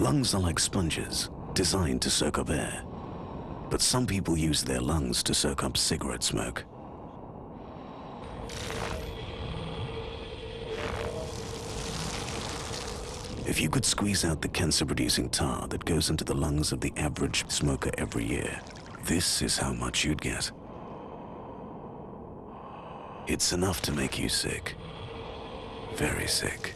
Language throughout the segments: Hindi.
Lungs are like sponges, designed to soak up air. But some people use their lungs to soak up cigarette smoke. If you could squeeze out the cancer-producing tar that goes into the lungs of the average smoker every year, this is how much you'd get. It's enough to make you sick. Very sick.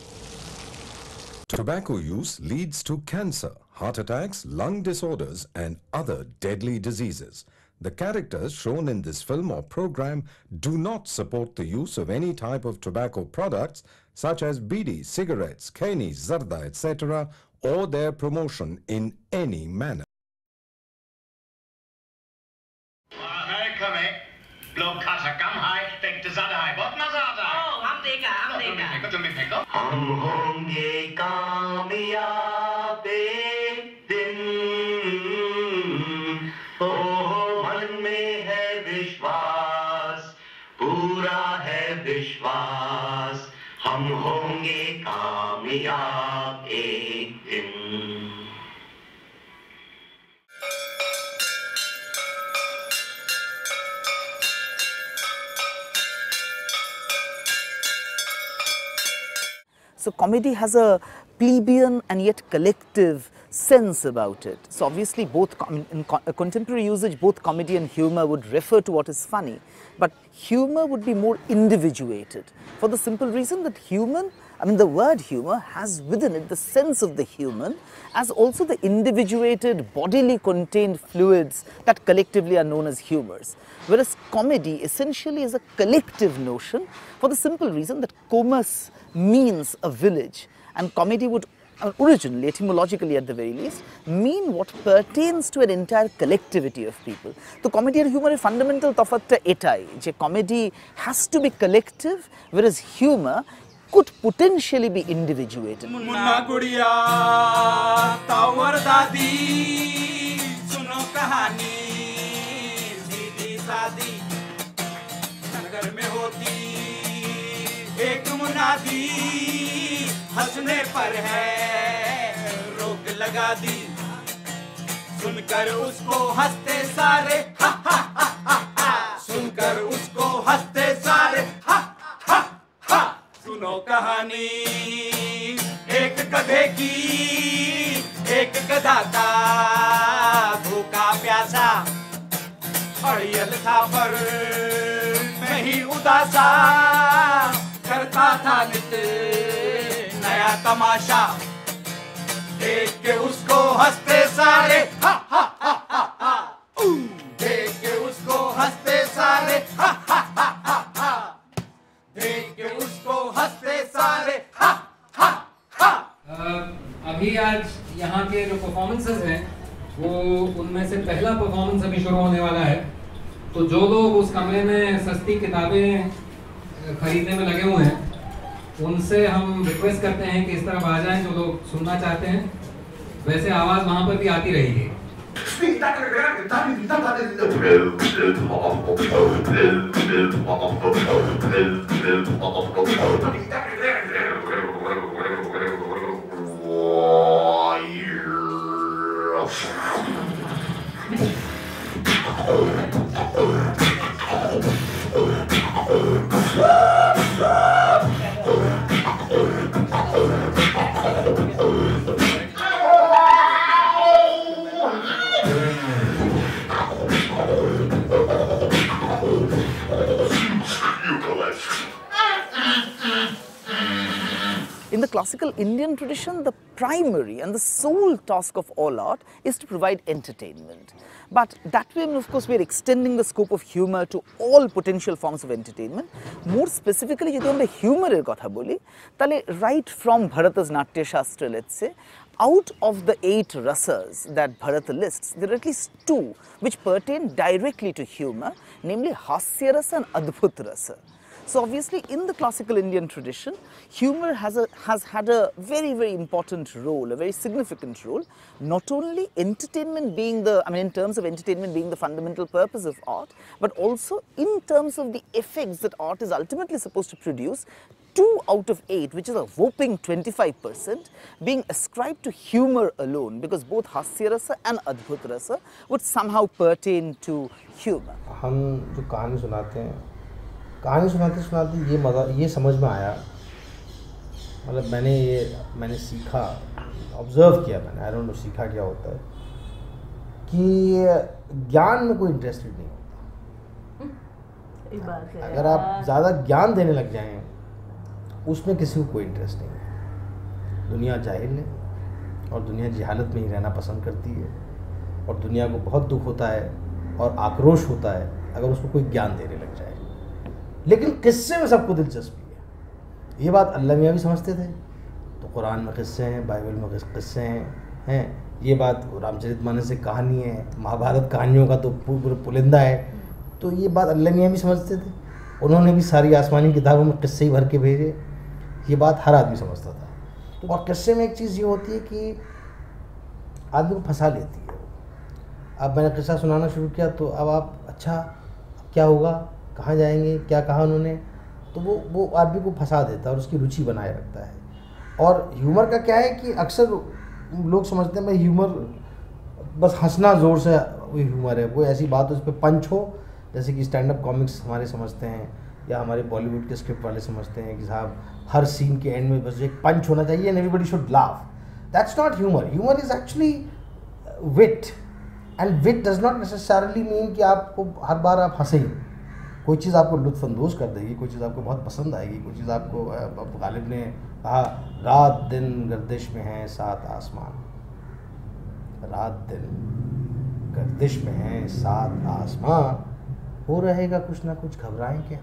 Tobacco use leads to cancer, heart attacks, lung disorders, and other deadly diseases. The characters shown in this film or program do not support the use of any type of tobacco products such as bidi, cigarettes, kheni, zarda, etc., or their promotion in any manner. Hum honge kaamyab हम होंगे कामयाब एक दिन। So comedy has a plebeian and yet collective sense about it. So obviously both in contemporary usage, both comedy and humor would refer to what is funny, but humor would be more individuated for the simple reason that the word humor has within it the sense of the human, as also the individuated bodily contained fluids that collectively are known as humors. Whereas comedy essentially is a collective notion for the simple reason that commerce means a village, and comedy would originally, etymologically at the very least, mean what pertains to an entire collectivity of people. So comedy and humor is fundamental tafatta etai. Comedy has to be collective, whereas humor could potentially be individuated. हंसने पर है रोक लगा दी, सुनकर उसको हंसते सारे हा हा हा हा हा, सुनकर उसको हंसते सारे हा हा हा। सुनो कहानी एक गधे की, एक गधा था भूखा प्यासा, अड़ियल था पर नहीं उदासा, करता था नित्य तमाशा, देख के उसको हंसते सारे हा हा हा हा हा, देख के उसको हंसते सारे हा हा हा हा हा, देख के उसको हंसते सारे हा हा हा। अभी आज यहाँ के जो परफॉर्मेंसेस हैं वो उनमें से पहला परफॉर्मेंस अभी शुरू होने वाला है, तो जो लोग उस कमरे में सस्ती किताबें खरीदने में लगे हुए हैं उनसे हम रिक्वेस्ट करते हैं कि इस तरफ आ जाएं जो लोग सुनना चाहते हैं, वैसे आवाज वहाँ पर भी आती रहेगी। In the classical Indian tradition, the primary and the sole task of all art is to provide entertainment. But that way, of course, we are extending the scope of humor to all potential forms of entertainment. More specifically, if we humor, right from Bharata's Natya Shastra, let's say, out of the 8 rasas that Bharata lists, there are at least 2 which pertain directly to humor, namely Hasya Rasa and Adbhuta Rasa. So obviously in the classical Indian tradition, humor has had a very, very important role, a very significant role, not only entertainment being the, in terms of entertainment being the fundamental purpose of art, but also in terms of the effects that art is ultimately supposed to produce 2 out of 8, which is a whopping 25%, being ascribed to humor alone, because both Hasya Rasa and Adbhuta Rasa would somehow pertain to humor. हम जो कहानी सुनाते ये मज़ा ये समझ में आया, मतलब मैंने सीखा, ऑब्जर्व किया मैंने, आई डोंट नो सीखा क्या होता है, कि ज्ञान में कोई इंटरेस्टेड नहीं होता। एक बात है, अगर आप ज़्यादा ज्ञान देने लग जाएँ उसमें किसी को कोई इंटरेस्ट नहीं है। दुनिया जाहिल है और दुनिया जहालत में ही रहना पसंद करती है, और दुनिया को बहुत दुख होता है और आक्रोश होता है अगर उसको कोई ज्ञान देने लग जाए। लेकिन किस्से में सबको दिलचस्पी है, ये बात अल्लाह मियाँ भी समझते थे, तो कुरान में किस्से हैं, बाइबल में किस्से हैं। ये बात रामचरितमानस से कहानी है, महाभारत कहानियों का तो पूरा पुलिंदा है, तो ये बात अल्लाह मियाँ भी समझते थे, उन्होंने भी सारी आसमानी किताबों में किस्से ही भर के भेजे। ये बात हर आदमी समझता था। तो और किस्से में एक चीज़ ये होती है कि आदमी को फंसा लेती है। अब मैंने किस्सा सुनाना शुरू किया तो अब आप, अच्छा क्या होगा, कहाँ जाएंगे, क्या कहा उन्होंने, तो वो आदमी को फंसा देता है और उसकी रुचि बनाए रखता है। और ह्यूमर का क्या है कि अक्सर लोग समझते हैं भाई ह्यूमर बस हंसना ज़ोर से वही ह्यूमर है, कोई ऐसी बात उस पर पंच हो, जैसे कि स्टैंड अप कॉमिक्स हमारे समझते हैं या हमारे बॉलीवुड के स्क्रिप्ट वाले समझते हैं कि साहब हर सीन के एंड में बस एक पंच होना चाहिए and everybody should laugh. That's not humour. Humour is actually wit, and wit does not necessarily mean कि आपको हर बार आप हंसें। कोई चीज़ आपको लुत्फानंदोज कर देगी, कोई चीज़ आपको बहुत पसंद आएगी, कोई चीज़ आपको गालिब ने कहा रात दिन गर्दिश में है सात आसमान, रात दिन गर्दिश में है सात आसमान, हो रहेगा कुछ ना कुछ, घबराएं क्या।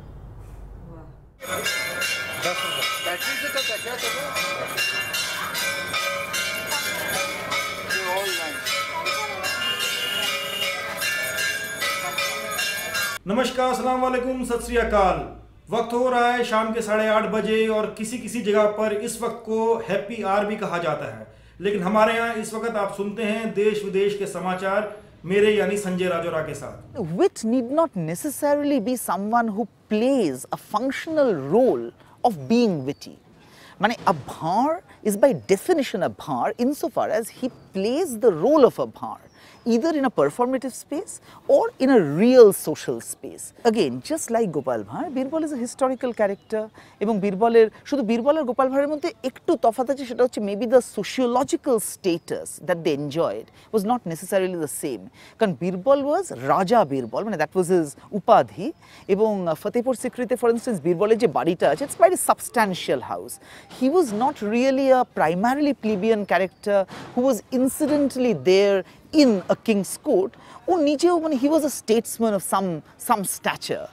नमस्कार, अस्सलाम वालेकुम, सत श्री अकाल। वक्त हो रहा है शाम के 8:30 बजे, और किसी किसी जगह पर इस वक्त को हैप्पी आवर भी कहा जाता है, लेकिन हमारे यहाँ इस वक्त आप सुनते हैं देश विदेश के समाचार मेरे यानी संजय राजौरा के साथ। Wit need not necessarily be someone who plays a functional role of being witty. माने a bhar is by definition a bhar insofar as he plays the role of a bhar, either in a performative space or in a real social space. Again, just like Gopalbhaar, Birbal is a historical character. Ebong Birbaler, shudhu Birbal ar Gopalbhaarer moddhe ektu tofat ache, seta hocche maybe the sociological status that they enjoyed was not necessarily the same. Karon Birbal was Raja Birbal, mane that was his upadhi. Ebong Fatehpur Sikrite, for instance, Birbaler je barita ache, it's quite a substantial house. He was not really a primarily plebeian character who was incidentally there in a king's court. Oh, Nietzsche, he was a statesman of some stature.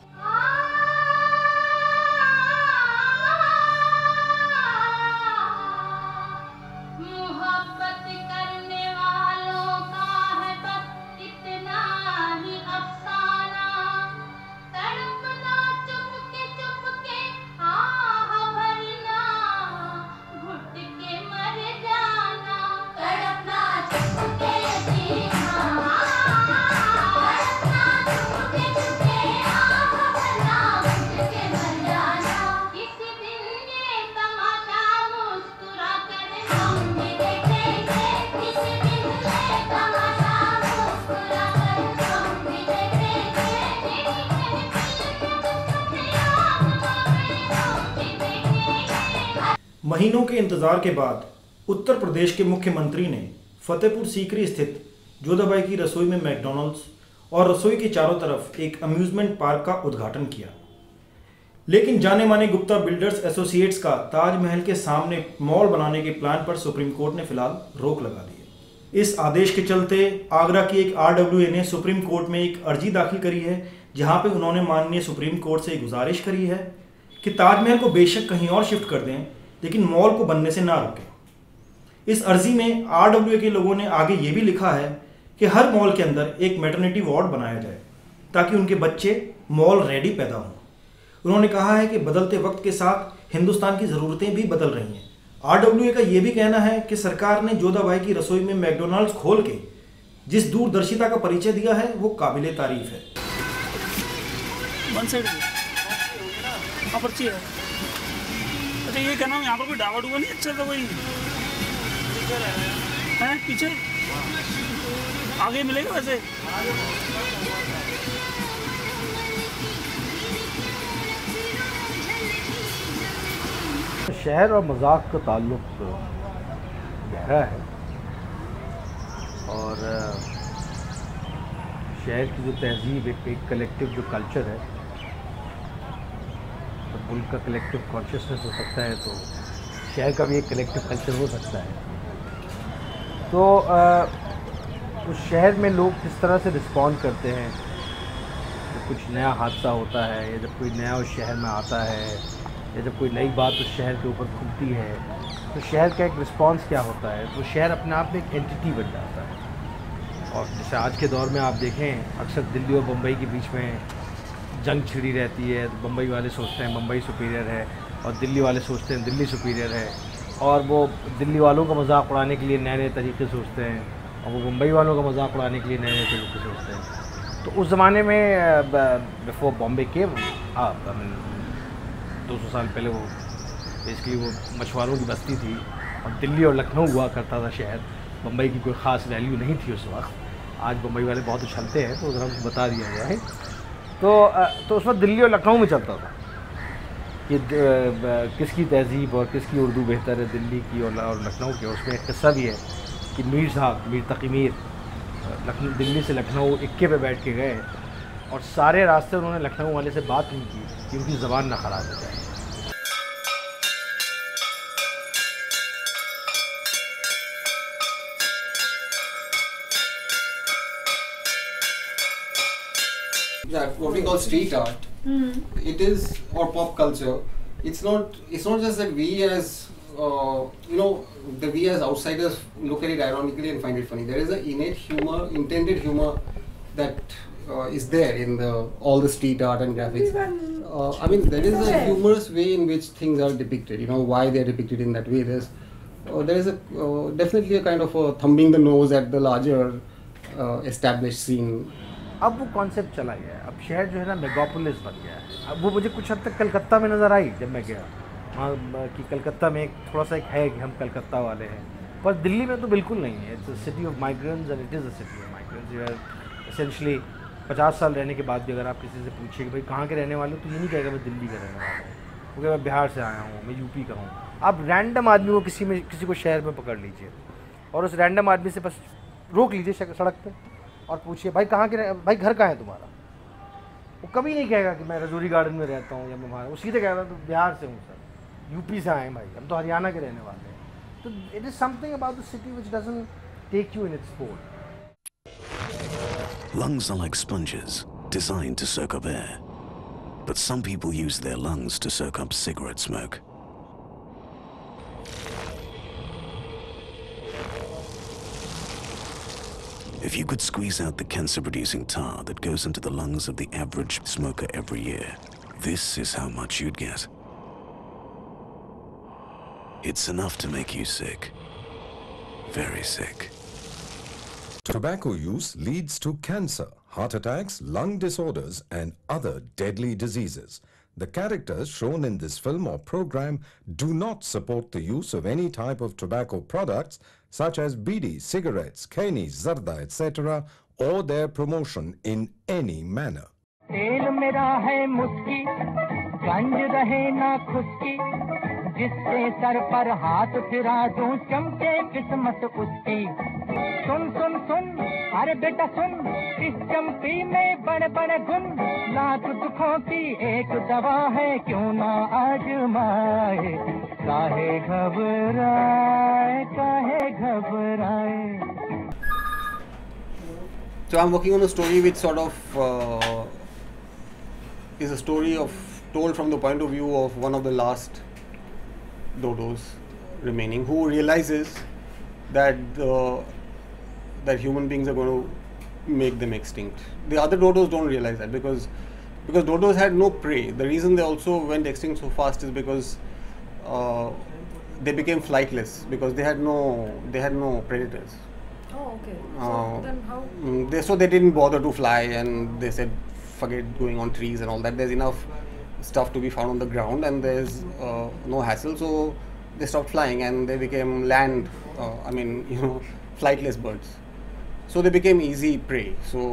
महीनों के इंतज़ार के बाद उत्तर प्रदेश के मुख्यमंत्री ने फतेहपुर सीकरी स्थित जोधाबाई की रसोई में मैकडोनल्ड्स और रसोई के चारों तरफ एक अम्यूज़मेंट पार्क का उद्घाटन किया, लेकिन जाने माने गुप्ता बिल्डर्स एसोसिएट्स का ताजमहल के सामने मॉल बनाने के प्लान पर सुप्रीम कोर्ट ने फिलहाल रोक लगा दी है। इस आदेश के चलते आगरा की एक RWA ने सुप्रीम कोर्ट में एक अर्जी दाखिल करी है, जहाँ पर उन्होंने माननीय सुप्रीम कोर्ट से गुजारिश करी है कि ताजमहल को बेशक कहीं और शिफ्ट कर दें, लेकिन मॉल को बनने से ना रुके। इस अर्जी में RWA के लोगों ने आगे ये भी लिखा है कि हर मॉल के अंदर एक मैटरनिटी वार्ड बनाया जाए ताकि उनके बच्चे मॉल रेडी पैदा हों। उन्होंने कहा है कि बदलते वक्त के साथ हिंदुस्तान की ज़रूरतें भी बदल रही हैं। RWA का ये भी कहना है कि सरकार ने जोधाबाई की रसोई में मैकडोनल्ड्स खोल के जिस दूरदर्शिता का परिचय दिया है वो काबिल तारीफ है। अच्छा ये कहना यहाँ पर कोई डावा डुबा नहीं अच्छा था कोई है पीछे आगे मिलेगा वैसे। शहर और मज़ाक का ताल्लुक़ तो गहरा है और शहर की जो तहजीब एक कलेक्टिव जो कल्चर है तो मुल्क का कलेक्टिव कॉन्शियसनेस हो सकता है तो शहर का भी एक कलेक्टिव कल्चर हो सकता है। तो उस शहर में लोग किस तरह से रिस्पॉन्ड करते हैं जब कुछ नया हादसा होता है या जब कोई नया उस शहर में आता है या जब कोई नई बात उस शहर के ऊपर खुलती है तो शहर का एक रिस्पांस क्या होता है। तो शहर अपने आप में एक एंटिटी बन जाता है और जैसे आज के दौर में आप देखें अक्सर दिल्ली और बम्बई के बीच में जंग छिड़ी रहती है तो बम्बई वाले सोचते हैं बम्बई सुपीरियर है और दिल्ली वाले सोचते हैं दिल्ली सुपीरियर है और वो दिल्ली वालों का मजाक उड़ाने के लिए नए नए तरीके सोचते हैं और वो बम्बई वालों का मजाक उड़ाने के लिए नए नए तरीके सोचते हैं। तो उस ज़माने में बिफोर बॉम्बे के 200 साल पहले वो बेसिकली वो मछुआरों की बस्ती थी और दिल्ली और लखनऊ हुआ करता था शहर, बम्बई की कोई ख़ास वैल्यू नहीं थी उस वक्त। आज बम्बई वाले बहुत उछलते हैं तो उधर हमको बता दिया गया है। तो उस वक्त दिल्ली और लखनऊ में चलता था कि किसकी तहजीब और किसकी उर्दू बेहतर है दिल्ली की और लखनऊ की। उसमें एक किस्सा भी है कि मीर साहब मीर तकी मीर दिल्ली से लखनऊ इक्के पर बैठ के गए और सारे रास्ते उन्होंने लखनऊ वाले से बात नहीं की कि उनकी ज़बान ना ख़राब हो जाए। What we call street art, it is or pop culture. It's not just that we as we as outsiders look at it ironically and find it funny. There is an innate humor, intended humor that is there in all the street art and graphics. I mean, there is a humorous way in which things are depicted. You know why they are depicted in that way. There is definitely a kind of a thumbing the nose at the larger established scene. अब वो concept चला गया। अब शहर जो है ना मेगापोलिस बन गया है। अब वो मुझे कुछ हद तक कलकत्ता में नज़र आई जब मैं गया वहाँ कि कलकत्ता में एक थोड़ा सा एक है कि हम कलकत्ता वाले हैं, पर दिल्ली में तो बिल्कुल नहीं है। It's a city of migrants and it is a city of migrants. You are essentially 50 साल रहने के बाद भी अगर आप किसी से पूछिए कि भाई कहाँ के रहने वाले हो तो ये नहीं कहेगा मैं दिल्ली का रहने वाला हूँ, क्योंकि मैं बिहार से आया हूँ, मैं यूपी का हूँ। आप रैंडम आदमी को किसी को शहर में पकड़ लीजिए और उस रैंडम आदमी से बस रोक लीजिए सड़क पे और पूछिए भाई कहाँ के भाई घर कहाँ है तुम्हारा, वो कभी नहीं कहेगा कि मैं रजौरी गार्डन में रहता हूँ या मैं वहाँ, वो सीधे कहेगा तो बिहार से हूँ सर, यूपी से आए हैं भाई, हम तो हरियाणा के रहने वाले हैं। तो it is something about the city which doesn't take you in its fold. Lungs are like sponges, designed to soak up air. But some people use their lungs to soak up cigarette smoke. If you could squeeze out the cancer-producing tar that goes into the lungs of the average smoker every year, this is how much you'd get. It's enough to make you sick. Very sick. Tobacco use leads to cancer, heart attacks, lung disorders and other deadly diseases. The characters shown in this film or program do not support the use of any type of tobacco products such as bidi, cigarettes, kheni, zarda, etc. or their promotion in any manner. Tel mera hai muski, ganj rahe na khuski, jisse sar par haath phira do chamke kismat uski. सुन सुन सुन अरे बेटा सुन, इस चमकी में बड़े बड़े गुण, लाख दुखों की एक दवा है क्यों ना आजमाए, काहे घबराए काहे घबराए. So I'm working on a story which sort of is a story of told from the point of view of one of the last dodos remaining, who realizes that that human beings are going to make them extinct. The other dodos don't realize that because dodos had no prey. The reason they also went extinct so fast is because they became flightless because they had no predators. Oh, okay. So then how? So they didn't bother to fly and they said forget going on trees and all that. There's enough stuff to be found on the ground, and there's no hassle, so they stopped flying and they became land, flightless birds. So they became easy prey. So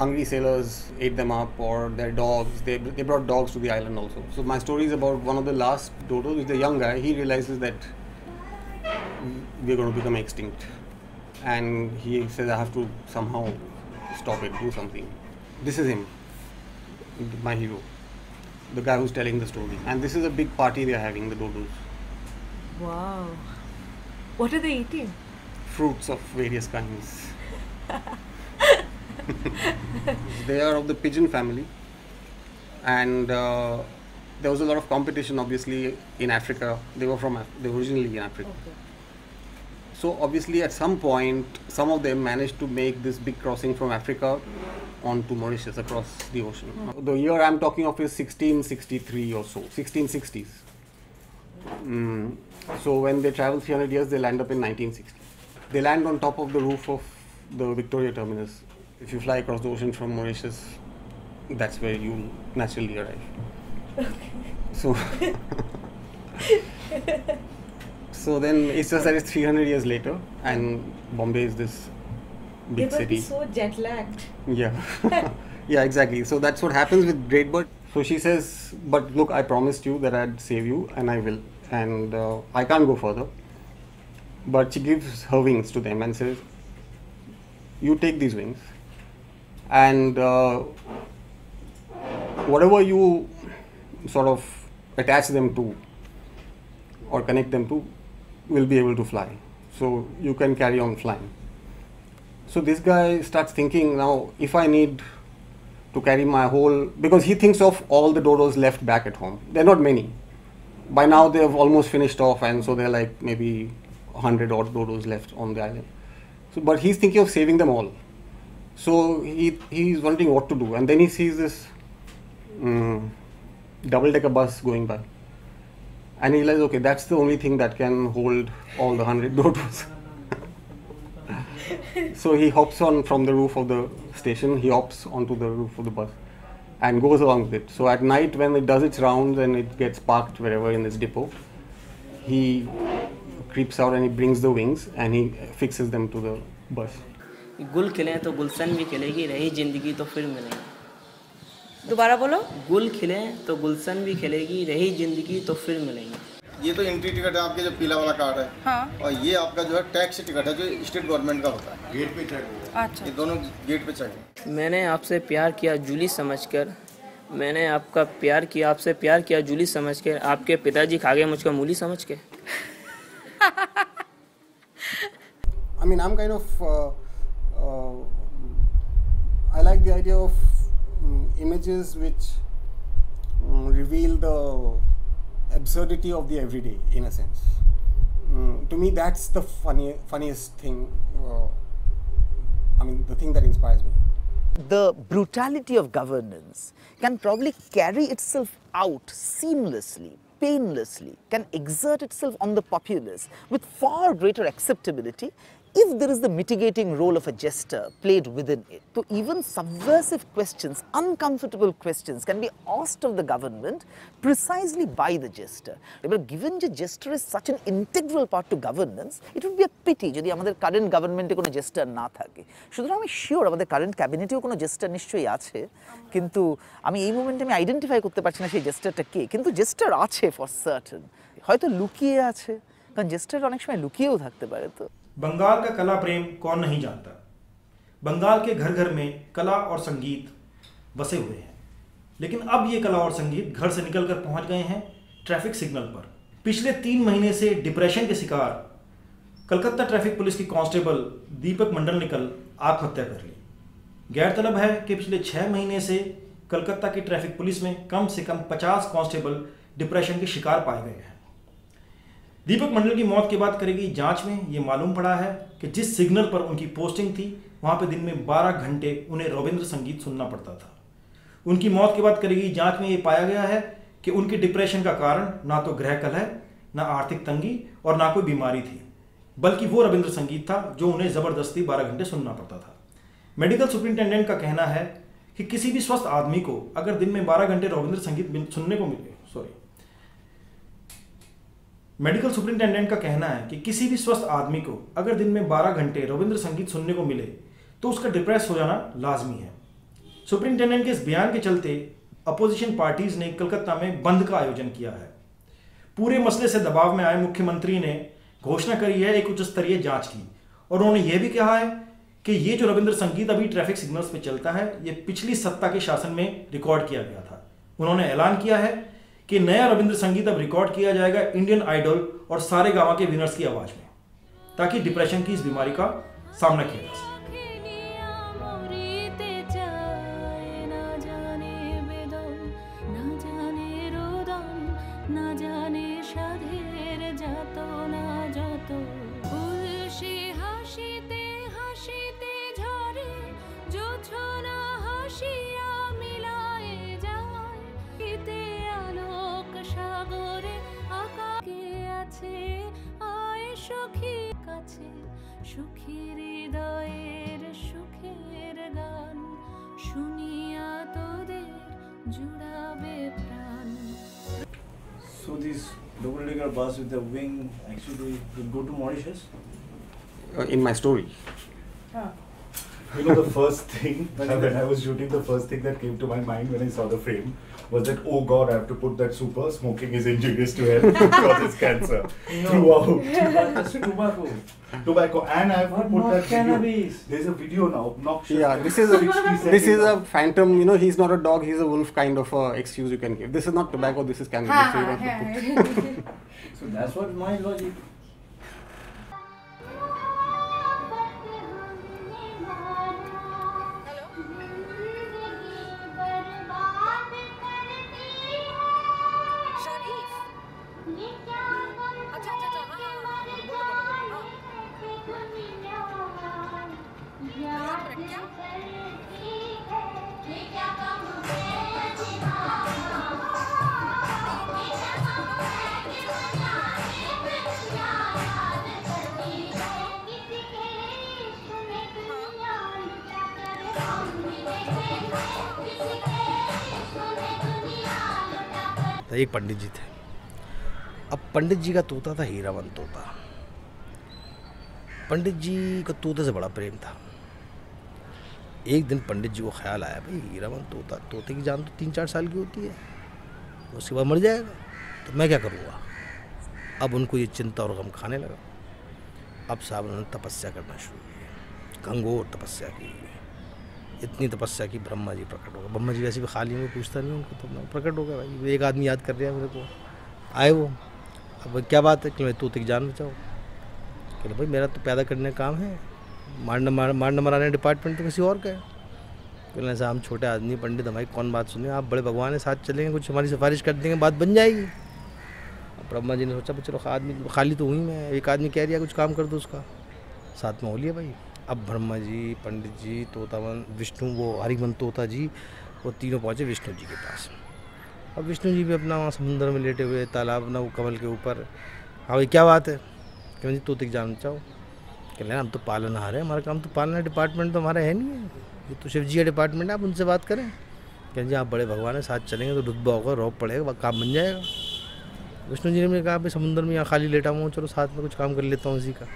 hungry sailors ate them up, or their dogs. They brought dogs to the island also. So my story is about one of the last dodos, which the young guy, he realizes that we're going to become extinct. And he says, I have to somehow stop it, do something. This is him, my hero, the guy who's telling the story. And this is a big party they're having, the dodos. Wow. What are they eating? Fruits of various kinds. They are of the pigeon family, and there was a lot of competition, obviously, in Africa. They were originally in Africa. Okay. So obviously at some point, some of them managed to make this big crossing from Africa onto Mauritius, across the ocean. Mm. The year I'm talking of is 1663 or so, 1660s. Mm. So when they travel 300 years, they land up in 1960. They land on top of the roof of the Victoria terminus. If you fly across the ocean from Mauritius, that's where you naturally arrive. Okay. So, so then it's just that it's 300 years later, and Bombay is this big city. They were so jet lagged. Yeah, yeah, exactly. So that's what happens with great bird. So she says, "But look, I promised you that I'd save you, and I will, and I can't go further." But she gives her wings to them and says, "You take these wings, and whatever you sort of attach them to or connect them to will be able to fly, so you can carry on flying." So this guy starts thinking, now if I need to carry my whole, because he thinks of all the dodos left back at home. They're not many. By now they have almost finished off, and so there are like maybe 100 odd dodos left on the island. So, but he's thinking of saving them all. So he's wondering what to do, and then he sees this double-decker bus going by. And he realized, okay, that's the only thing that can hold all the 100 dodos. So he hops on from the roof of the station, he hops onto the roof of the bus and goes along with it. So at night, when it does its rounds and it gets parked wherever in this depot, he creeps out and he brings the wings and he fixes them to the bus. गुल खिले तो गुलशन में खिलेगी, रही जिंदगी तो फिर मिलेगी. दोबारा बोलो. गुल खिले तो गुलशन भी खिलेगी, रही जिंदगी तो फिर मिलेगी. ये तो एंट्री टिकट है आपके, जो पीला वाला कार्ड है. हाँ. और ये आपका जो है टैक्स टिकट है, जो स्टेट गवर्नमेंट का होता है, गेट पे चेक. अच्छा. ये दोनों गेट पे चेक. मैंने आपसे प्यार किया जूली समझकर, मैंने आपका प्यार किया, आपसे प्यार किया जूली समझकर, आपके पिताजी खा गए मुझको मूली समझ के. I mean, I'm kind of I like the idea of images which reveal the absurdity of the everyday, in a sense. To me, that's the funniest thing. The thing that inspires me. The brutality of governance can probably carry itself out seamlessly, painlessly, can exert itself on the populace with far greater acceptability if there is the mitigating role of a jester played within it. So even subversive questions, uncomfortable questions can be asked of the government precisely by the jester. But given the jester is such an integral part to governance, it would be a pity যদি আমাদের current government কোনো jester না থাকে। সুতরাং আমি sure আমাদের current cabinetেও কোনো jester নিশ্চয়ই আছে, কিন্তু আমি এই মোমেন্টে আমি আইডেন্টিফাই করতে পারছি না সেই জেস্টারটা কে, কিন্তু জেস্টার আছে for certain, হয়তো লুকিয়ে আছে, কারণ জেস্টার অনেক সময় লুকিয়েও থাকতে পারে। তো बंगाल का कला प्रेम कौन नहीं जानता, बंगाल के घर घर में कला और संगीत बसे हुए हैं, लेकिन अब ये कला और संगीत घर से निकलकर पहुंच गए हैं ट्रैफिक सिग्नल पर। पिछले 3 महीने से डिप्रेशन के शिकार कलकत्ता ट्रैफिक पुलिस की कांस्टेबल दीपक मंडल ने कल आत्महत्या कर ली। गौरतलब है कि पिछले 6 महीने से कलकत्ता की ट्रैफिक पुलिस में कम से कम 50 कांस्टेबल डिप्रेशन के शिकार पाए गए हैं। दीपक मंडल की मौत के बाद करेगी जांच में ये मालूम पड़ा है कि जिस सिग्नल पर उनकी पोस्टिंग थी वहां पे दिन में 12 घंटे उन्हें रविंद्र संगीत सुनना पड़ता था। उनकी मौत के बाद करेगी जांच में ये पाया गया है कि उनके डिप्रेशन का कारण ना तो गृह कलह, ना आर्थिक तंगी और ना कोई बीमारी थी, बल्कि वो रविंद्र संगीत था जो उन्हें ज़बरदस्ती 12 घंटे सुनना पड़ता था। मेडिकल सुप्रिंटेंडेंट का कहना है कि किसी भी स्वस्थ आदमी को अगर दिन में 12 घंटे रविंद्र संगीत सुनने को मिले, मेडिकल सुपरिंटेंडेंट का कहना है कि किसी भी स्वस्थ आदमी को अगर दिन में 12 घंटे रविंद्र संगीत सुनने को मिले तो उसका डिप्रेस हो जाना लाजमी है। सुपरिंटेंडेंट के इस बयान के चलते अपोजिशन पार्टीज ने कलकत्ता में बंद का आयोजन किया है। पूरे मसले से दबाव में आए मुख्यमंत्री ने घोषणा करी है एक उच्च स्तरीय जांच की, और उन्होंने यह भी कहा है कि ये जो रविंद्र संगीत अभी ट्रैफिक सिग्नल्स पे चलता है ये पिछली सत्ता के शासन में रिकॉर्ड किया गया था। उन्होंने ऐलान किया है कि नया रविंद्र संगीत अब रिकॉर्ड किया जाएगा इंडियन आइडल और सारे गामा के विनर्स की आवाज में, ताकि डिप्रेशन की इस बीमारी का सामना किया जा सके। So this double decker bus with the wing actually will go to Mauritius? In my story. Ah. You know, the first thing when I was shooting, the first thing that came to my mind when I saw the frame was that, oh God, I have to put that super, smoking is injurious to health, it causes cancer throughout. Yeah, tobacco, and I have to put that cannabis. There's a video now, obnoxious. Yeah, this is a phantom, you know, he's not a dog, he's a wolf kind of excuse you can give. This is not tobacco, this is cannabis. So, so that's what my logic. एक पंडित जी थे। अब पंडित जी का तोता था हीरावन तोता। पंडित जी का तोते से बड़ा प्रेम था। एक दिन पंडित जी को ख्याल आया, भाई हीरावन तोता, तोते की जान तो 3-4 साल की होती है, उसके बाद मर जाएगा, तो मैं क्या करूँगा। अब उनको ये चिंता और गम खाने लगा। अब साहब उन्होंने तपस्या करना शुरू की, घंघोर तपस्या की। इतनी तपस्या की ब्रह्मा जी प्रकट हो गए। ब्रह्मा जी वैसे भी खाली होंगे, पूछता नहीं उनको, तो प्रकट हो गया। भाई एक आदमी याद कर रहा है मेरे को, आए वो, अब क्या बात है कि मैं तोते की जान बचाओ। कह भाई मेरा तो पैदा करने का काम है, मारना मराने डिपार्टमेंट तो किसी और का है। कहना साहब हम छोटे आदमी पंडित, हमारी कौन बात सुने, आप बड़े भगवान हैं, साथ चलेंगे, कुछ हमारी सिफारिश कर देंगे, बात बन जाएगी। अब ब्रह्मा जी ने सोचा भाई चलो आदमी खाली तो हुई मैं, एक आदमी कह दिया कुछ काम कर दो उसका, साथ में हो लिया भाई। अब ब्रह्मा जी, पंडित जी, तोतावन विष्णु, वो हरिमन तोता जी, वो तीनों पहुँचे विष्णु जी के पास। अब विष्णु जी भी अपना वहाँ समुद्र में लेटे हुए, तालाब ना वो कमल के ऊपर। हाँ भाई क्या बात है कि जी तोते की जान बचाओ। कह रहे हम तो पालनहार हैं, हमारा काम तो पालना, डिपार्टमेंट तो हमारा है नहीं है, ये तो शिव जी का डिपार्टमेंट है, आप उनसे बात करें। कह जी आप बड़े भगवान हैं, साथ चलेंगे तो रुतबा होगा, रौब पड़ेगा, काम बन जाएगा। विष्णु जी ने मुझे कहा भाई समुद्र में यहाँ खाली लेटा हुआ हूँ, चलो साथ में कुछ काम कर लेता हूँ उसी का।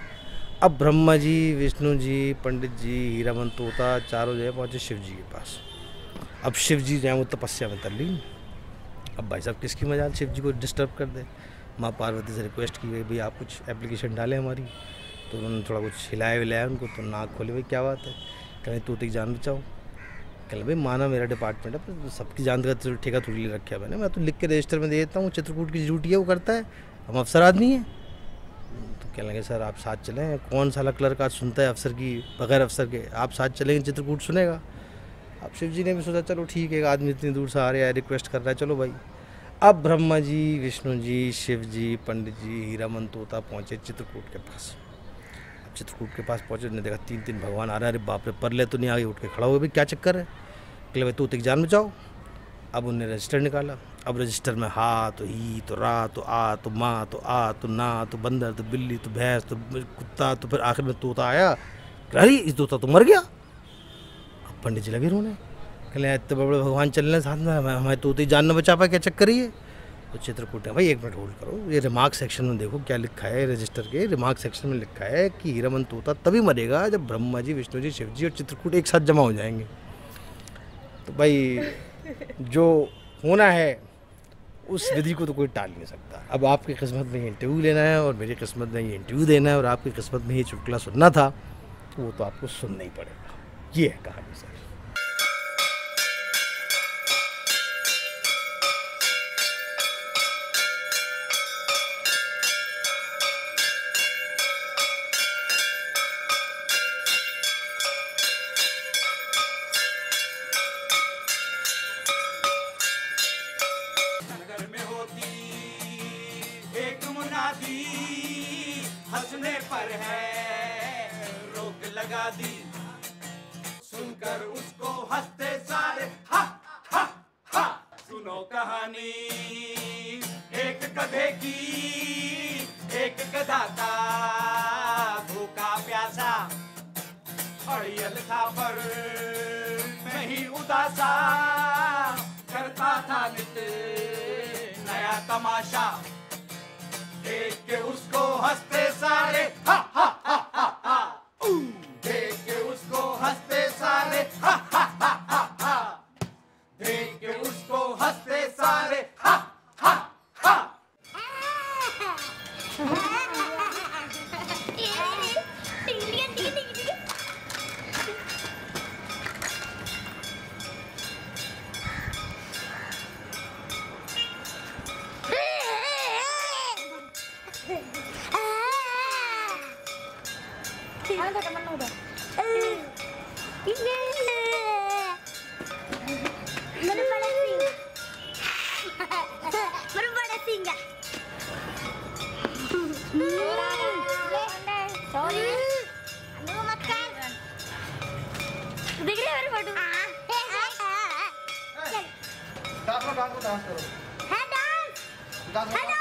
अब ब्रह्मा जी, विष्णु जी, पंडित जी, हीरामन तोता, चारों जो है पहुँचे शिव जी के पास। अब शिव जी जो है वो तपस्या में तल्लीन। अब भाई साहब किसकी मजाल शिव जी को डिस्टर्ब कर दे। माँ पार्वती से रिक्वेस्ट की गई भाई आप कुछ एप्लीकेशन डालें हमारी, तो उन्होंने थोड़ा कुछ हिलाया विलाया उनको, तो नाक खोले भाई क्या बात है। कहें तोते की जान बचाओ। कह भाई माना मेरा डिपार्टमेंट है पर सबकी जान का तो ठेका थोड़ी ले रखा है मैंने, मैं तो लिख के रजिस्टर में दे देता हूँ, चित्रकूट की ड्यूटी है वो करता है, हम अफसर आदमी हैं। कहने लगे सर आप साथ चलें, कौन साला क्लर्क आज सुनता है अफसर की, बगैर अफसर के आप साथ चलेंगे, चित्रकूट सुनेगा। अब शिव जी ने भी सोचा चलो ठीक है, एक आदमी इतनी दूर से आ रहा है, रिक्वेस्ट कर रहा है, चलो भाई। अब ब्रह्मा जी, विष्णु जी, शिव जी, पंडित जी, हीरामन तोता पहुँचे चित्रकूट के पास। अब चित्रकूट के पास पहुँचे, उन्होंने देखा 3-3 भगवान आ रहे हैं। अरे बाप रे, परले तो नहीं आगे उठ के खड़ा हो गया, भाई क्या चक्कर है। कहले भाई तोते की जान बचाओ। अब उनने रजिस्टर निकाला। अब रजिस्टर में हा तो ही तो रा तो आ तो माँ तो आ तो ना तो बंदर तो बिल्ली तो भैंस तो कुत्ता, तो फिर आखिर में तोता आया। अरे इस तोता तो मर गया। अब पंडित जी लगे रोने। कहले इतने बड़े भगवान चल रहे हैं साथ में, हमें तो उतनी जान न बचा पाए, क्या चक्कर ही है। तो चित्रकूट है भाई, एक मिनट होल्ड करो, ये रिमार्क सेक्शन में देखो क्या लिखा है। रजिस्टर के रिमार्क सेक्शन में लिखा है कि हीरामन तोता तभी मरेगा जब ब्रह्मा जी, विष्णु जी, शिव जी और चित्रकूट एक साथ जमा हो जाएंगे। तो भाई जो होना है उस विधि को तो कोई टाल नहीं सकता। अब आपकी किस्मत में ये इंटरव्यू लेना है और मेरी किस्मत में ये इंटरव्यू देना है और आपकी किस्मत में ये चुटकुला सुनना था, तो वो तो आपको सुनना ही पड़ेगा। ये है कहानी सर। हंसने पर है रोक लगा दी, सुनकर उसको हंसते सारे, हा हा हा। सुनो कहानी एक गधे की, एक गधा था भूखा प्यासा, अड़ियल था पर नहीं उदासा, करता था नित्य नया तमाशा, देख के उसको हंसते सारे, हा हा हा हा हा। देख के उसको हंसते सारे, हा हा हा हा हा। देख के उसको हंसते सारे, हा हा हा। डांस करो, है डांस।